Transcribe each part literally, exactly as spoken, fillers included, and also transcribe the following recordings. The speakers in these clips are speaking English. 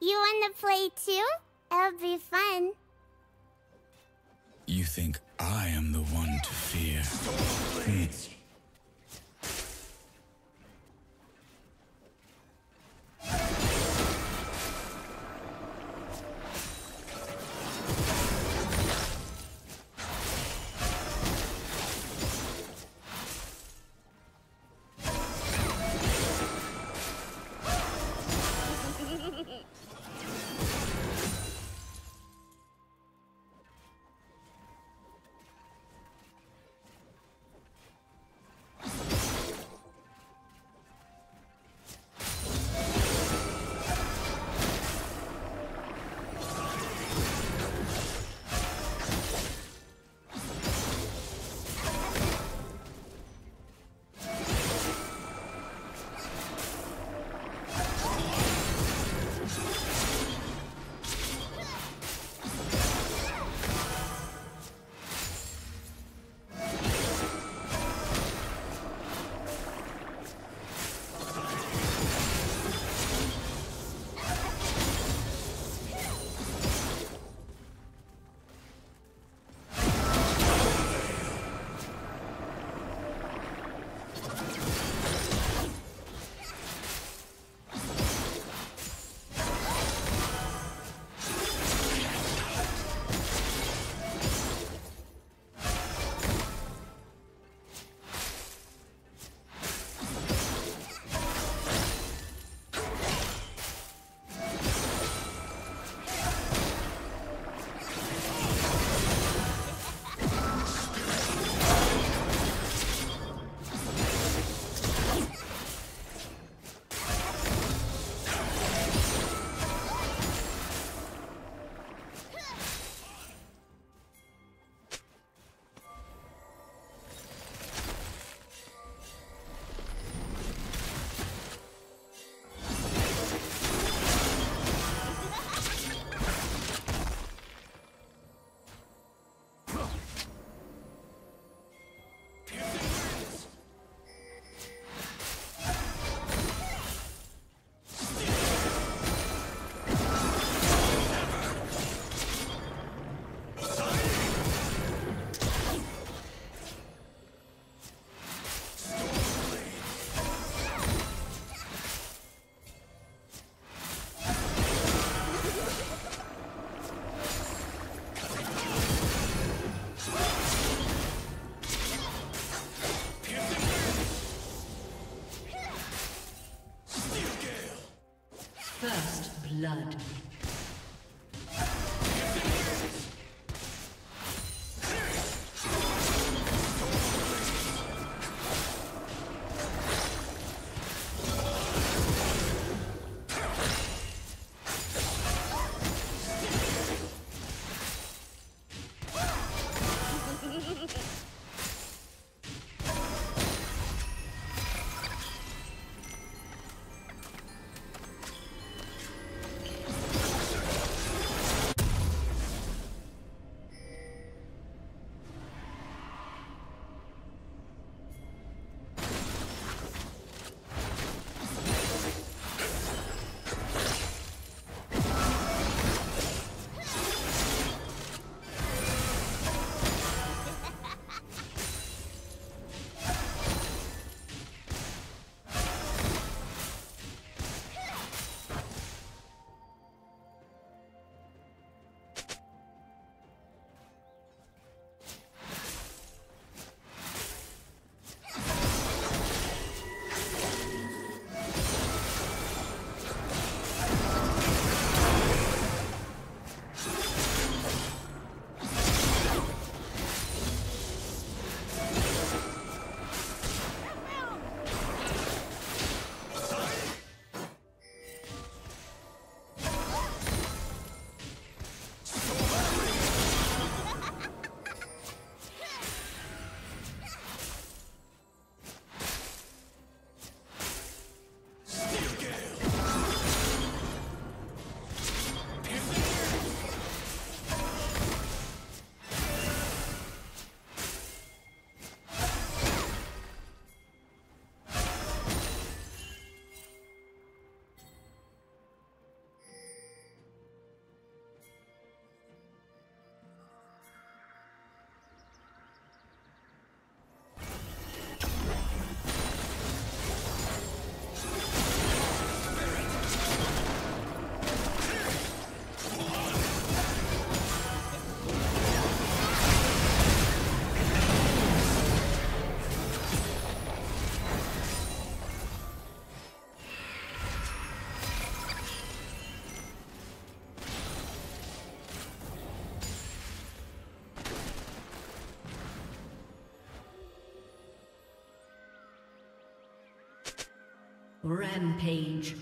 You want to play too? It'll be fun. You think I am the one to fear? Hmm. First blood. Rampage.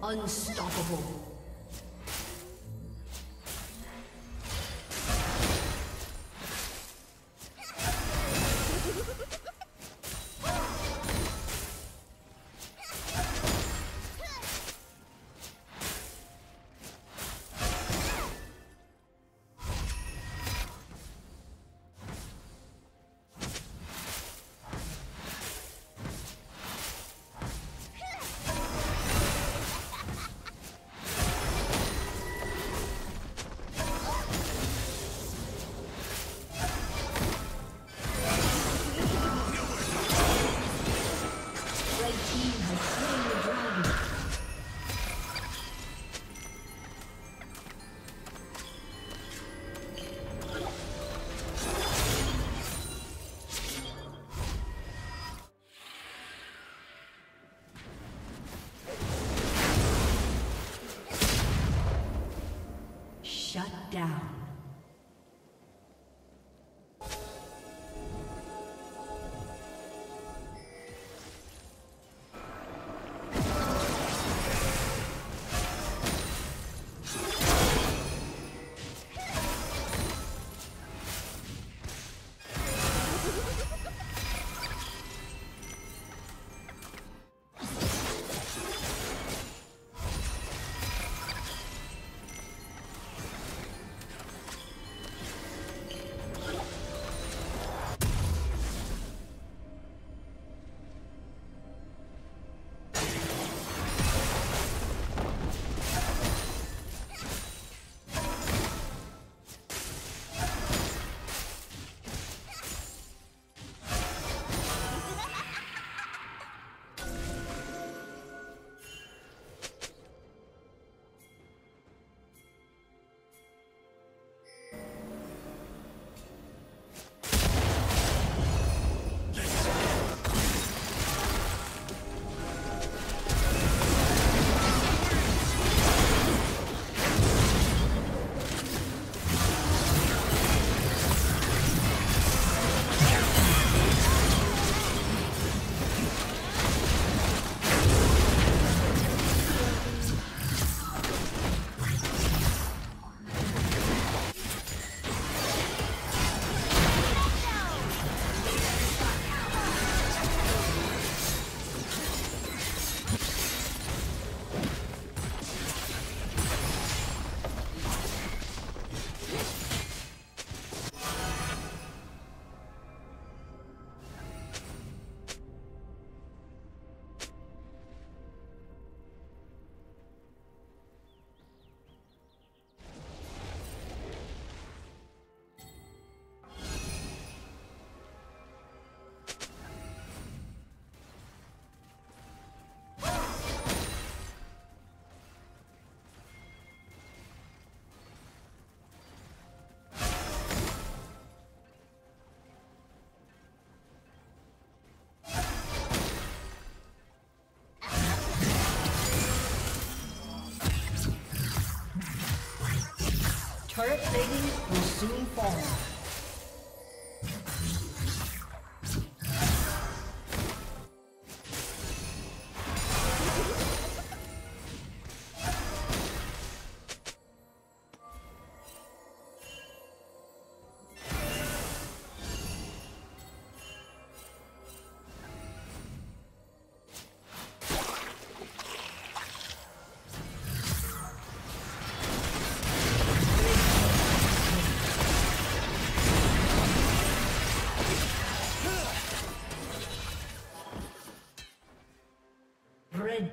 Unstoppable. Down. Turret plating will soon fall. Red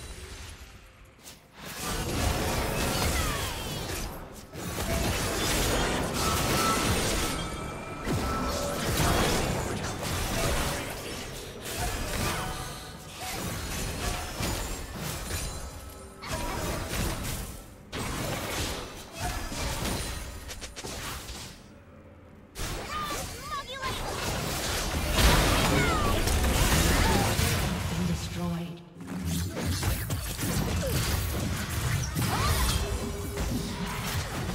Team's turret has been destroyed.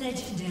Legendary.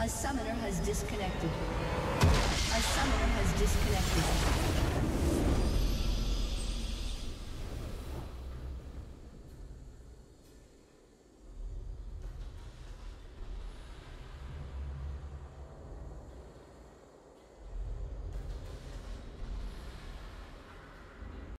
A summoner has disconnected. A summoner has disconnected.